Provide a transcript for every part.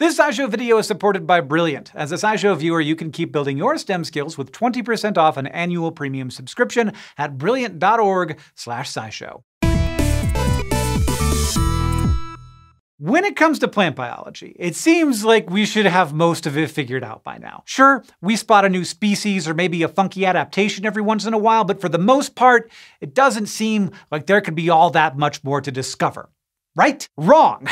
This SciShow video is supported by Brilliant. As a SciShow viewer, you can keep building your STEM skills with 20% off an annual premium subscription at brilliant.org/scishow. When it comes to plant biology, it seems like we should have most of it figured out by now. Sure, we spot a new species or maybe a funky adaptation every once in a while, but for the most part, it doesn't seem like there could be all that much more to discover. Right? Wrong!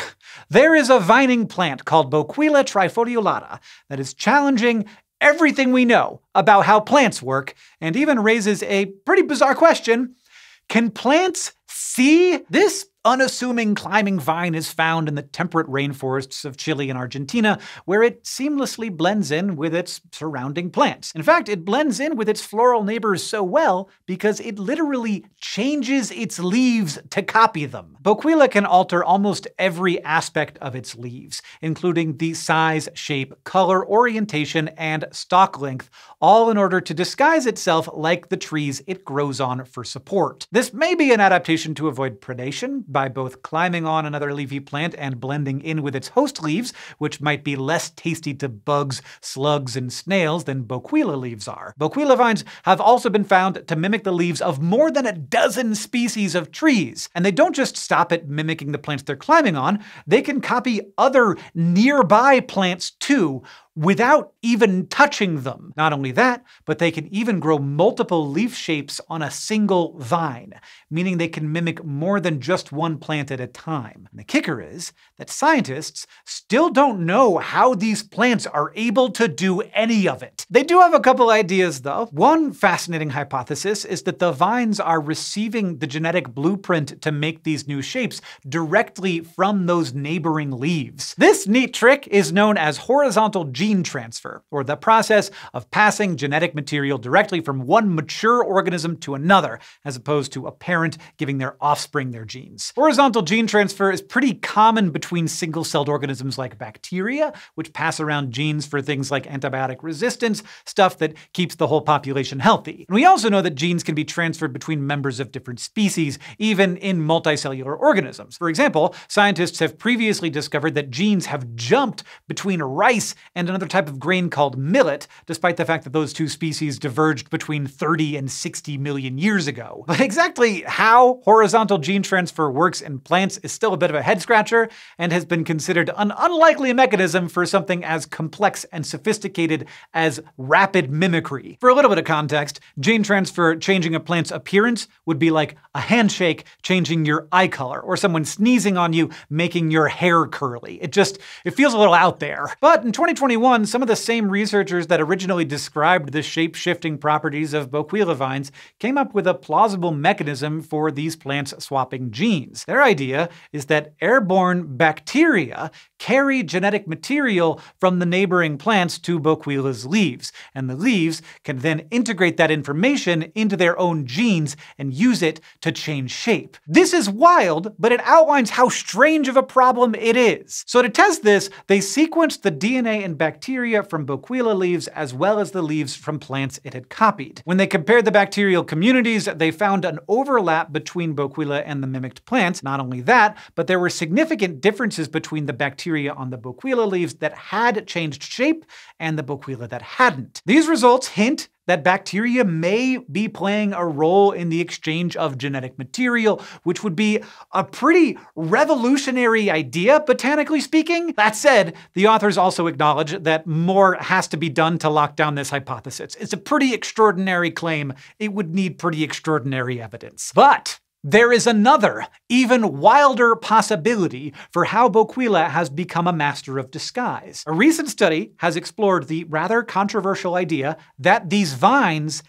There is a vining plant called Boquila trifoliolata that is challenging everything we know about how plants work, and even raises a pretty bizarre question. Can plants see? This unassuming climbing vine is found in the temperate rainforests of Chile and Argentina, where it seamlessly blends in with its surrounding plants. In fact, it blends in with its floral neighbors so well because it literally changes its leaves to copy them. Boquila can alter almost every aspect of its leaves, including the size, shape, color, orientation, and stalk length, all in order to disguise itself like the trees it grows on for support. This may be an adaptation to avoid predation, by both climbing on another leafy plant and blending in with its host leaves, which might be less tasty to bugs, slugs, and snails than Boquila leaves are. Boquila vines have also been found to mimic the leaves of more than a dozen species of trees. And they don't just stop at mimicking the plants they're climbing on, they can copy other nearby plants too, without even touching them. Not only that, but they can even grow multiple leaf shapes on a single vine, meaning they can mimic more than just one plant at a time. And the kicker is that scientists still don't know how these plants are able to do any of it. They do have a couple ideas, though. One fascinating hypothesis is that the vines are receiving the genetic blueprint to make these new shapes directly from those neighboring leaves. This neat trick is known as horizontal gene transfer, or the process of passing genetic material directly from one mature organism to another, as opposed to a parent giving their offspring their genes. Horizontal gene transfer is pretty common between single-celled organisms like bacteria, which pass around genes for things like antibiotic resistance, stuff that keeps the whole population healthy. And we also know that genes can be transferred between members of different species, even in multicellular organisms. For example, scientists have previously discovered that genes have jumped between rice and another type of grain called millet, despite the fact that those two species diverged between 30 and 60 million years ago. But exactly how horizontal gene transfer works in plants is still a bit of a head-scratcher, and has been considered an unlikely mechanism for something as complex and sophisticated as rapid mimicry. For a little bit of context, gene transfer changing a plant's appearance would be like a handshake changing your eye color, or someone sneezing on you making your hair curly. It feels a little out there. But in 2021, some of the same researchers that originally described the shape-shifting properties of Boquila vines came up with a plausible mechanism for these plants swapping genes. Their idea is that airborne bacteria carry genetic material from the neighboring plants to Boquila's leaves, and the leaves can then integrate that information into their own genes and use it to change shape. This is wild, but it outlines how strange of a problem it is. So to test this, they sequenced the DNA and bacteria from Boquila leaves as well as the leaves from plants it had copied. When they compared the bacterial communities, they found an overlap between Boquila and the mimicked plants. Not only that, but there were significant differences between the bacteria on the Boquila leaves that had changed shape and the Boquila that hadn't. These results hint that bacteria may be playing a role in the exchange of genetic material, which would be a pretty revolutionary idea, botanically speaking. That said, the authors also acknowledge that more has to be done to lock down this hypothesis. It's a pretty extraordinary claim. It would need pretty extraordinary evidence. But there is another, even wilder possibility for how Boquila has become a master of disguise. A recent study has explored the rather controversial idea that these vines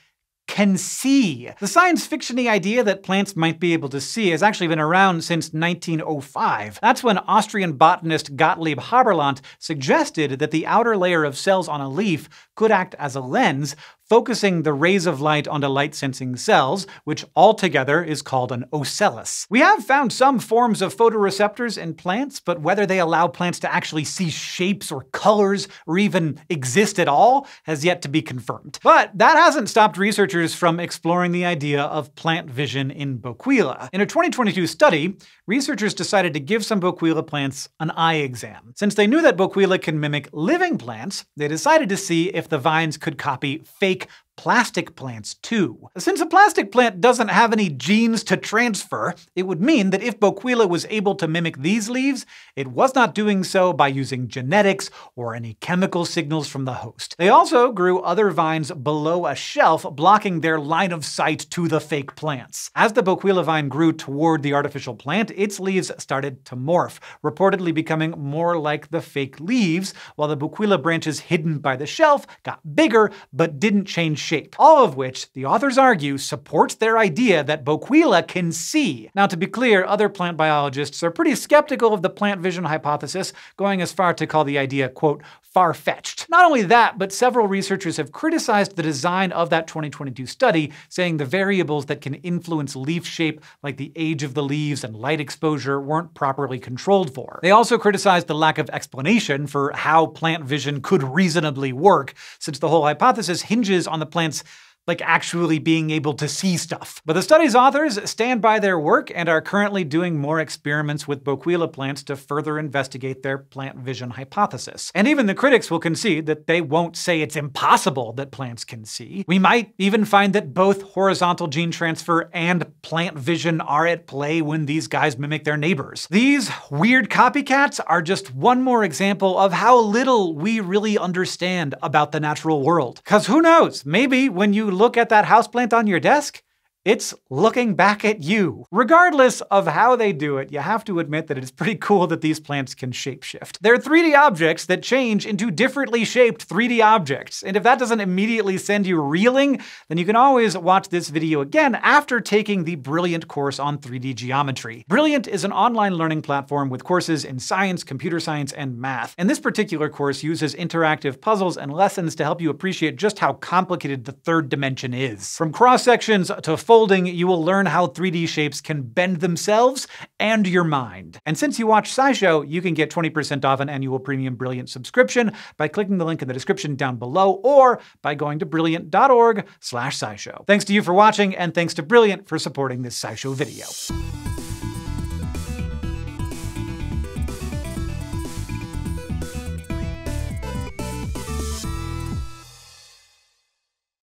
can see. The science fiction-y idea that plants might be able to see has actually been around since 1905. That's when Austrian botanist Gottlieb Haberlandt suggested that the outer layer of cells on a leaf could act as a lens, focusing the rays of light onto light-sensing cells, which altogether is called an ocellus. We have found some forms of photoreceptors in plants, but whether they allow plants to actually see shapes or colors, or even exist at all, has yet to be confirmed. But that hasn't stopped researchers researchers from exploring the idea of plant vision in Boquila. In a 2022 study, researchers decided to give some Boquila plants an eye exam. Since they knew that Boquila can mimic living plants, they decided to see if the vines could copy fake plastic plants too. Since a plastic plant doesn't have any genes to transfer, it would mean that if Boquila was able to mimic these leaves, it was not doing so by using genetics or any chemical signals from the host. They also grew other vines below a shelf, blocking their line of sight to the fake plants. As the Boquila vine grew toward the artificial plant, its leaves started to morph, reportedly becoming more like the fake leaves, while the Boquila branches hidden by the shelf got bigger but didn't change shape, all of which, the authors argue, supports their idea that Boquila can see. Now, to be clear, other plant biologists are pretty skeptical of the plant vision hypothesis, going as far to call the idea, quote, far-fetched. Not only that, but several researchers have criticized the design of that 2022 study, saying the variables that can influence leaf shape, like the age of the leaves and light exposure, weren't properly controlled for. They also criticized the lack of explanation for how plant vision could reasonably work, since the whole hypothesis hinges on the plants like actually being able to see stuff. But the study's authors stand by their work and are currently doing more experiments with Boquila plants to further investigate their plant vision hypothesis. And even the critics will concede that they won't say it's impossible that plants can see. We might even find that both horizontal gene transfer and plant vision are at play when these guys mimic their neighbors. These weird copycats are just one more example of how little we really understand about the natural world. 'Cause who knows, maybe when you look at that houseplant on your desk, it's looking back at you. Regardless of how they do it, you have to admit that it's pretty cool that these plants can shapeshift. They're 3D objects that change into differently shaped 3D objects, and if that doesn't immediately send you reeling, then you can always watch this video again after taking the Brilliant course on 3D geometry. Brilliant is an online learning platform with courses in science, computer science, and math, and this particular course uses interactive puzzles and lessons to help you appreciate just how complicated the third dimension is. From cross-sections to folding, you will learn how 3D shapes can bend themselves and your mind. And since you watch SciShow, you can get 20% off an annual premium Brilliant subscription by clicking the link in the description down below or by going to brilliant.org/SciShow. Thanks to you for watching, and thanks to Brilliant for supporting this SciShow video.